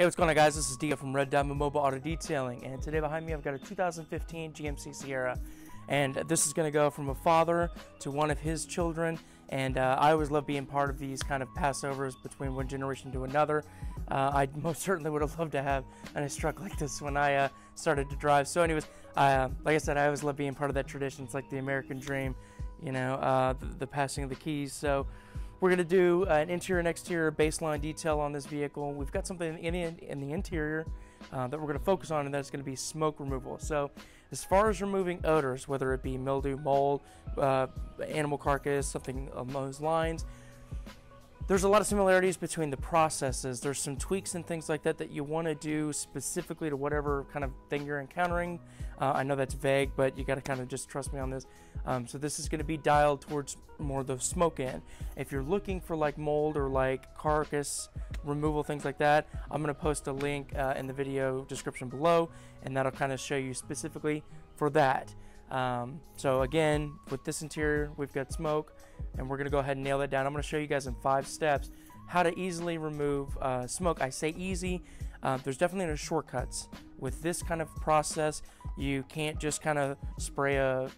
Hey, what's going on, guys? This is Dio from Red Diamond Mobile Auto Detailing, and today behind me I've got a 2015 GMC Sierra, and this is going to go from a father to one of his children. And I always love being part of these kind of passovers between one generation to another. I most certainly would have loved to have an Astruck like this when I started to drive. So anyways, like I said, I always love being part of that tradition. It's like the American dream, you know, the passing of the keys. So we're going to do an interior and exterior baseline detail on this vehicle. We've got something in the interior that we're going to focus on, and that's going to be smoke removal. So as far as removing odors, whether it be mildew, mold, animal carcass, something along those lines, there's a lot of similarities between the processes. There's some tweaks and things like that that you want to do specifically to whatever kind of thing you're encountering. I know that's vague, but you got to kind of just trust me on this. So this is going to be dialed towards more of the smoke end. If you're looking for like mold or like carcass removal, things like that, I'm going to post a link in the video description below, and that'll kind of show you specifically for that. So again, with this interior, we've got smoke, and we're going to go ahead and nail that down. I'm going to show you guys in 5 steps how to easily remove smoke. I say easy. There's definitely no shortcuts. With this kind of process, you can't just kind of spray a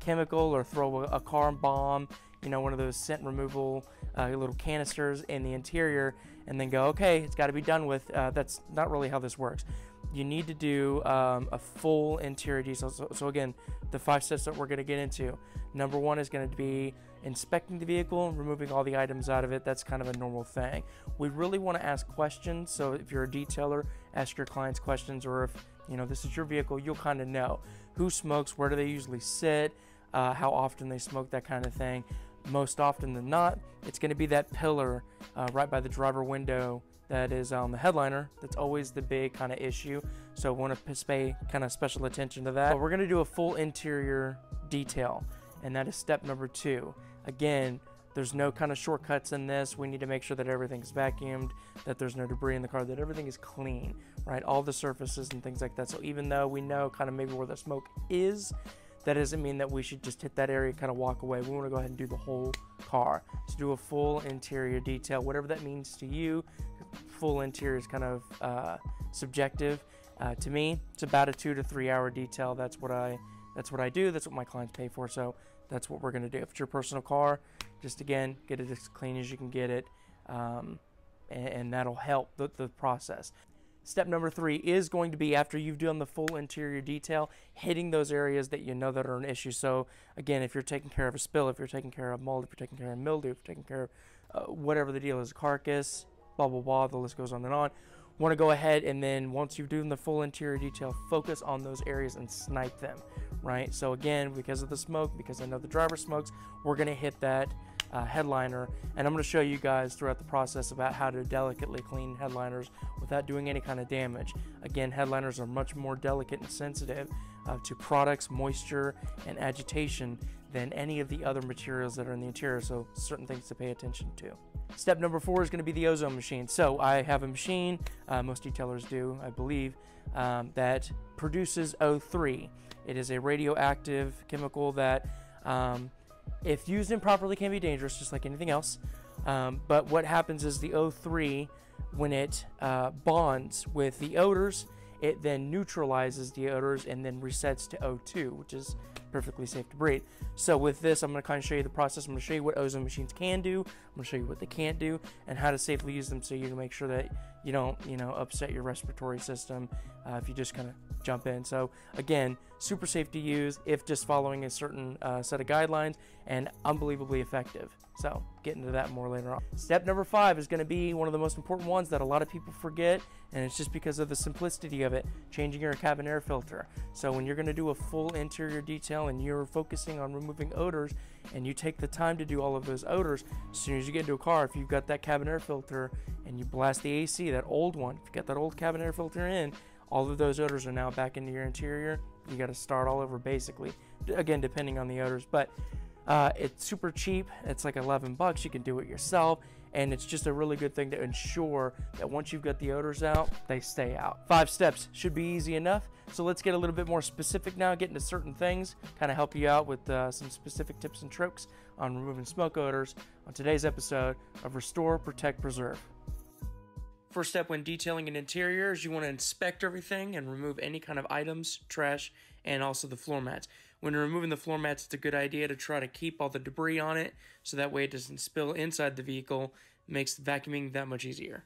chemical or throw a car bomb, you know, one of those scent removal little canisters in the interior and then go, okay, it's got to be done with. That's not really how this works. You need to do a full interior detail. So again, the 5 steps that we're going to get into. Number 1 is going to be inspecting the vehicle and removing all the items out of it. That's kind of a normal thing. We really want to ask questions. So if you're a detailer, ask your clients questions, or if you know this is your vehicle, you'll kind of know who smokes, where do they usually sit, how often they smoke, that kind of thing. Most often than not, it's going to be that pillar right by the driver window that is on the headliner. That's always the big kind of issue, so we want to pay kind of special attention to that. But we're going to do a full interior detail, and that is step number 2. Again, there's no kind of shortcuts in this. We need to make sure that everything's vacuumed, that there's no debris in the car, that everything is clean, right? All the surfaces and things like that. So even though we know kind of maybe where the smoke is, that doesn't mean that we should just hit that area and kind of walk away. We want to go ahead and do the whole car. So do a full interior detail, whatever that means to you. Full interior is kind of subjective. To me, it's about a 2 to 3 hour detail. That's what I do. That's what my clients pay for. So that's what we're going to do. If it's your personal car, just again, get it as clean as you can get it, and that'll help the process. Step number 3 is going to be, after you've done the full interior detail, hitting those areas that you know that are an issue. So again, if you're taking care of a spill, if you're taking care of mold, if you're taking care of mildew, if you're taking care of whatever the deal is, carcass, blah, blah, blah, the list goes on and on. Want to go ahead, and then once you've done the full interior detail, focus on those areas and snipe them, right? So again, because of the smoke, because I know the driver smokes, we're going to hit that headliner, and I'm going to show you guys throughout the process about how to delicately clean headliners without doing any kind of damage. Again, headliners are much more delicate and sensitive to products, moisture, and agitation than any of the other materials that are in the interior, so certain things to pay attention to. Step number 4 is going to be the ozone machine. So I have a machine, most detailers do, I believe, that produces O3. It is a radioactive chemical that if used improperly can be dangerous, just like anything else. But what happens is the O3, when it bonds with the odors, it then neutralizes the odors and then resets to O2, which is perfectly safe to breathe. So with this, I'm going to kind of show you the process. I'm going to show you what ozone machines can do, I'm going to show you what they can't do, and how to safely use them so you can make sure that you don't, you know, upset your respiratory system if you just kind of jump in. So again, super safe to use if just following a certain set of guidelines, and unbelievably effective. So get into that more later on. Step number 5 is going to be one of the most important ones that a lot of people forget, and it's just because of the simplicity of it, changing your cabin air filter. So when you're going to do a full interior detail and you're focusing on removing odors, and you take the time to do all of those odors, as soon as you get into a car, if you've got that cabin air filter and you blast the AC, that old one, if you got that old cabin air filter in, all of those odors are now back into your interior. You got to start all over basically, again, depending on the odors. But it's super cheap. It's like 11 bucks. You can do it yourself. And it's just a really good thing to ensure that once you've got the odors out, they stay out. 5 steps should be easy enough. So let's get a little bit more specific now, get into certain things, kind of help you out with some specific tips and tricks on removing smoke odors on today's episode of Restore, Protect, Preserve. First step when detailing an interior is you want to inspect everything and remove any kind of items, trash, and also the floor mats. When removing the floor mats, it's a good idea to try to keep all the debris on it so that way it doesn't spill inside the vehicle. It makes vacuuming that much easier.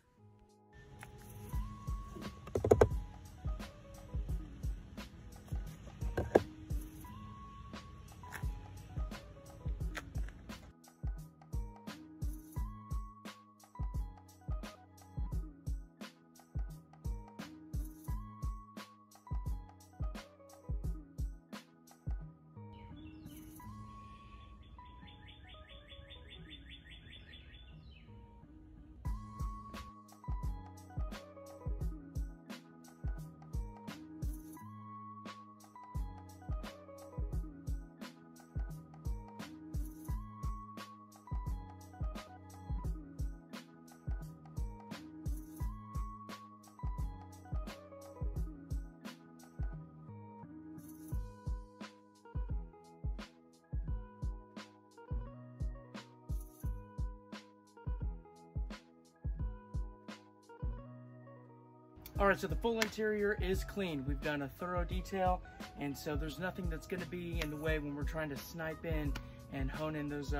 Alright, so the full interior is clean. We've done a thorough detail, and so there's nothing that's going to be in the way when we're trying to snipe in and hone in those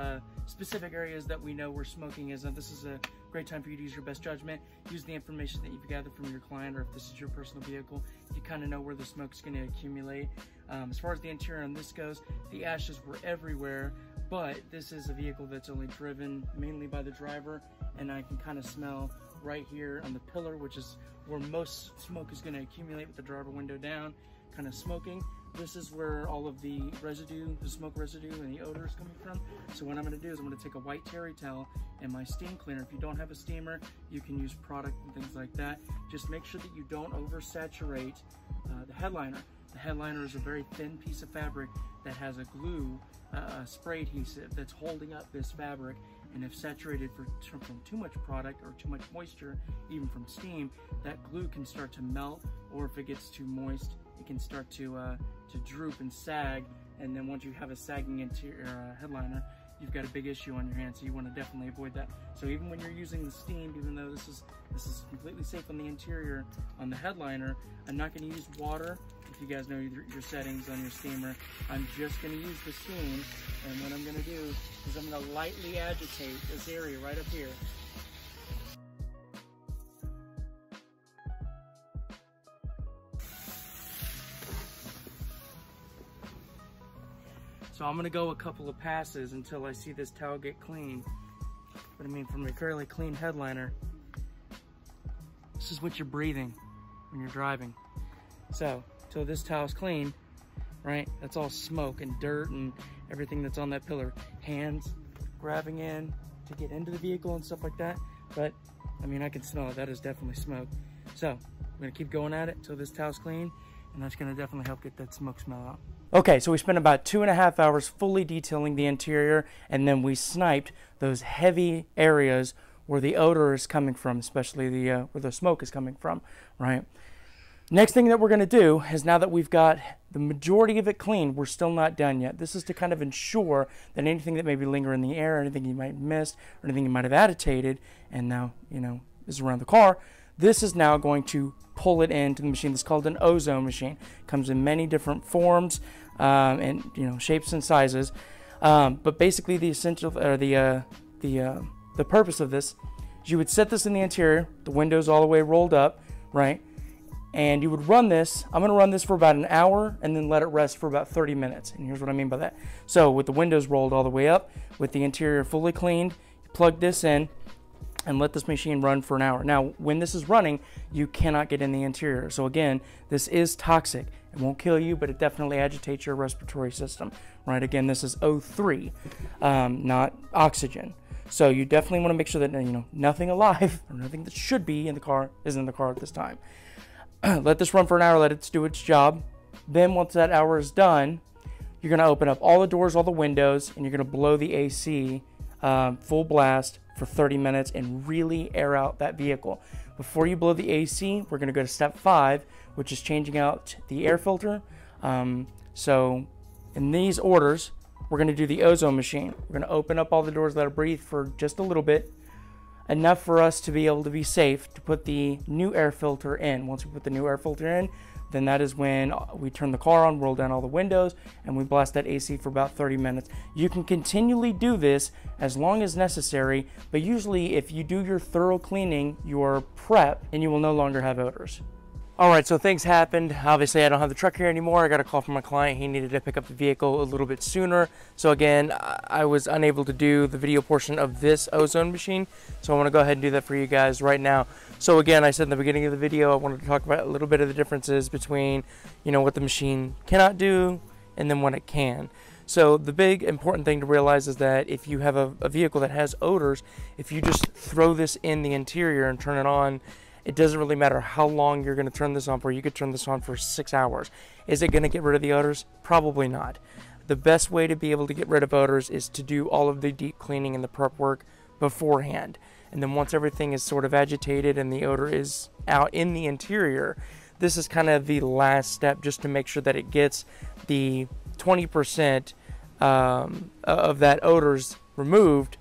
specific areas that we know where smoking is. Now, this is a great time for you to use your best judgment. Use the information that you've gathered from your client, or if this is your personal vehicle, you kind of know where the smoke's going to accumulate. As far as the interior on this goes, the ashes were everywhere, but this is a vehicle that's only driven mainly by the driver, and I can kind of smell right here on the pillar, which is where most smoke is going to accumulate with the driver window down, kind of smoking. This is where all of the residue, the smoke residue and the odor is coming from. So what I'm going to do is I'm going to take a white terry towel and my steam cleaner. If you don't have a steamer, you can use product and things like that. Just make sure that you don't oversaturate the headliner. The headliner is a very thin piece of fabric that has a glue, a spray adhesive that's holding up this fabric. And if saturated from too much product or too much moisture, even from steam, that glue can start to melt, or if it gets too moist, it can start to droop and sag. And then once you have a sagging interior headliner, you've got a big issue on your hands, so you want to definitely avoid that. So even when you're using the steam, even though this is completely safe on the interior, on the headliner, I'm not going to use water. If you guys know your settings on your steamer, I'm just going to use the steam, and what I'm going to do is I'm going to lightly agitate this area right up here. So I'm gonna go a couple of passes until I see this towel get clean. But I mean, from a fairly clean headliner, this is what you're breathing when you're driving. So, till this towel's clean, right? That's all smoke and dirt and everything that's on that pillar. Hands grabbing in to get into the vehicle and stuff like that. But I mean, I can smell it. That is definitely smoke. So I'm gonna keep going at it till this towel's clean, and that's gonna definitely help get that smoke smell out. Okay, so we spent about 2.5 hours fully detailing the interior, and then we sniped those heavy areas where the odor is coming from, especially the where the smoke is coming from, right? Next thing that we're going to do is, now that we've got the majority of it clean, we're still not done yet. This is to kind of ensure that anything that may be lingering in the air, anything you might have missed, or anything you might have agitated, and now, you know, is around the car. This is now going to pull it into the machine. This is called an ozone machine. It comes in many different forms and, you know, shapes and sizes. But basically, the essential or the purpose of this is you would set this in the interior, the windows all the way rolled up, right? And you would run this. I'm going to run this for about an hour and then let it rest for about 30 minutes. And here's what I mean by that. So with the windows rolled all the way up, with the interior fully cleaned, you plug this in and let this machine run for an hour. Now, when this is running, you cannot get in the interior. So again, this is toxic. It won't kill you, but it definitely agitates your respiratory system, right? Again, this is O3, not oxygen. So you definitely want to make sure that, you know, nothing alive or nothing that should be in the car is in the car at this time. Let this run for an hour, let it do its job. Then once that hour is done, you're going to open up all the doors, all the windows, and you're going to blow the AC full blast for 30 minutes and really air out that vehicle. Before you blow the AC, we're going to go to step 5, which is changing out the air filter. So in these orders, we're going to do the ozone machine. We're going to open up all the doors, let it breathe for just a little bit. enough for us to be able to be safe to put the new air filter in. Once we put the new air filter in, then that is when we turn the car on, roll down all the windows, and we blast that AC for about 30 minutes. You can continually do this as long as necessary, but usually if you do your thorough cleaning, your prep, and you will no longer have odors. All right, so things happened. Obviously, I don't have the truck here anymore. I got a call from my client. He needed to pick up the vehicle a little bit sooner. So again, I was unable to do the video portion of this ozone machine. So I want to go ahead and do that for you guys right now. So again, I said in the beginning of the video, I wanted to talk about a little bit of the differences between, you know, what the machine cannot do and then what it can. So the big important thing to realize is that if you have a vehicle that has odors, if you just throw this in the interior and turn it on, it doesn't really matter how long you're going to turn this on for. You could turn this on for 6 hours. Is it going to get rid of the odors? Probably not. The best way to be able to get rid of odors is to do all of the deep cleaning and the prep work beforehand. And then once everything is sort of agitated and the odor is out in the interior, this is kind of the last step just to make sure that it gets the 20% of that odors removed.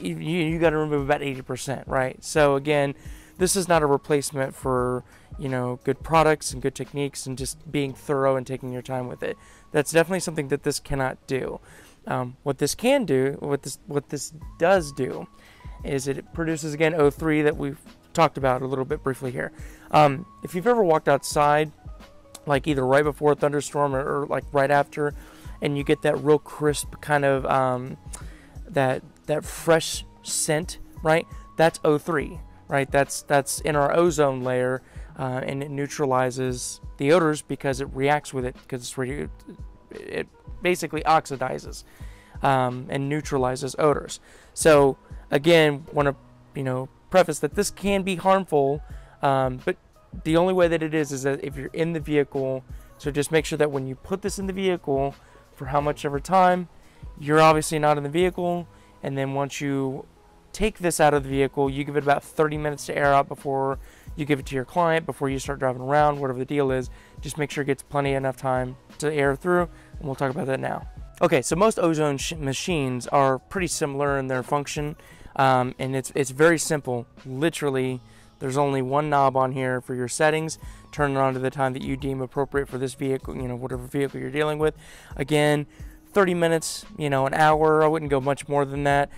You got to remove about 80%, right? So again, this is not a replacement for, you know, good products and good techniques and just being thorough and taking your time with it. That's definitely something that this cannot do. What this can do, what this does do, is it produces, again, O3 that we've talked about a little bit briefly here. If you've ever walked outside, like either right before a thunderstorm or like right after, and you get that real crisp kind of that fresh scent, right? That's O3. Right, that's in our ozone layer, and it neutralizes the odors because it reacts with it, because it's it basically oxidizes and neutralizes odors. So again, want to, you know, preface that this can be harmful, but the only way that it is that if you're in the vehicle. So just make sure that when you put this in the vehicle, for how much ever time, you're obviously not in the vehicle, and then once you take this out of the vehicle, you give it about 30 minutes to air out before you give it to your client, before you start driving around, whatever the deal is. Just make sure it gets plenty enough time to air through, and we'll talk about that now. Okay, so most ozone machines are pretty similar in their function, and it's very simple. Literally, there's only one knob on here for your settings. Turn it on to the time that you deem appropriate for this vehicle, you know, whatever vehicle you're dealing with. Again, 30 minutes, you know, an hour. I wouldn't go much more than that.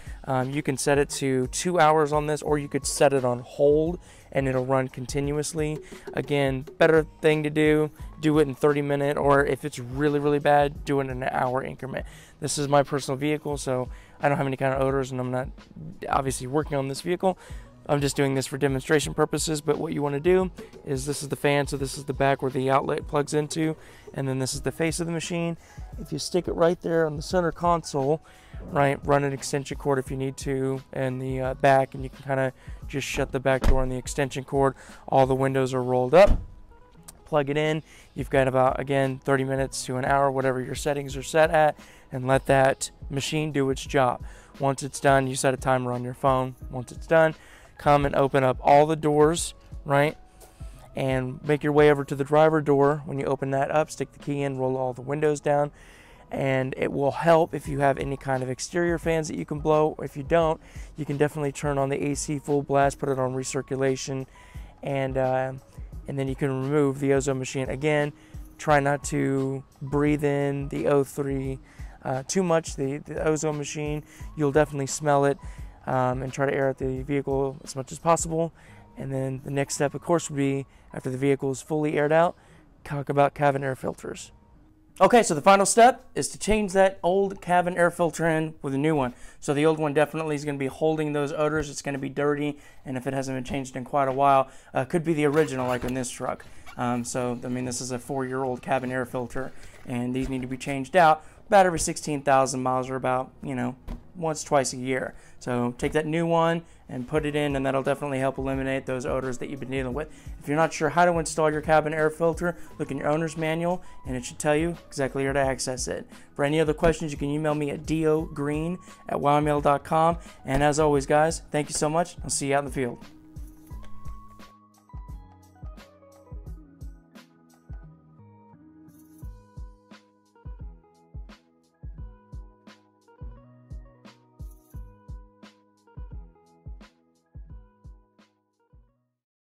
You can set it to 2 hours on this, or you could set it on hold and it'll run continuously. Again, better thing to do it in 30 minutes, or if it's really, really bad, do it in an hour increment. This is my personal vehicle, so I don't have any kind of odors, and I'm not obviously working on this vehicle. I'm just doing this for demonstration purposes. But what you want to do is, this is the fan, so this is the back where the outlet plugs into, and then this is the face of the machine. If you stick it right there on the center console, right, run an extension cord if you need to, and the back, and you can kind of just shut the back door on the extension cord. All the windows are rolled up. Plug it in. You've got about, again, 30 minutes to an hour, whatever your settings are set at, and let that machine do its job. Once it's done, you set a timer on your phone. Once it's done, come and open up all the doors, right, and make your way over to the driver door. When you open that up, stick the key in, roll all the windows down, and it will help if you have any kind of exterior fans that you can blow. If you don't, you can definitely turn on the AC full blast, put it on recirculation, and then you can remove the ozone machine. Again, try not to breathe in the O3 too much, the ozone machine. You'll definitely smell it. And try to air out the vehicle as much as possible. And then the next step, of course, would be, after the vehicle is fully aired out, talk about cabin air filters. Okay, so the final step is to change that old cabin air filter in with a new one. So the old one definitely is going to be holding those odors. It's going to be dirty, and if it hasn't been changed in quite a while, could be the original, like in this truck. So I mean, this is a 4-year-old cabin air filter, and these need to be changed out about every 16,000 miles, or about, you know, once, twice a year. So take that new one and put it in, and that'll definitely help eliminate those odors that you've been dealing with. If you're not sure how to install your cabin air filter, look in your owner's manual, and it should tell you exactly where to access it. For any other questions, you can email me at diogreen@ymail.com. And as always, guys, thank you so much. I'll see you out in the field.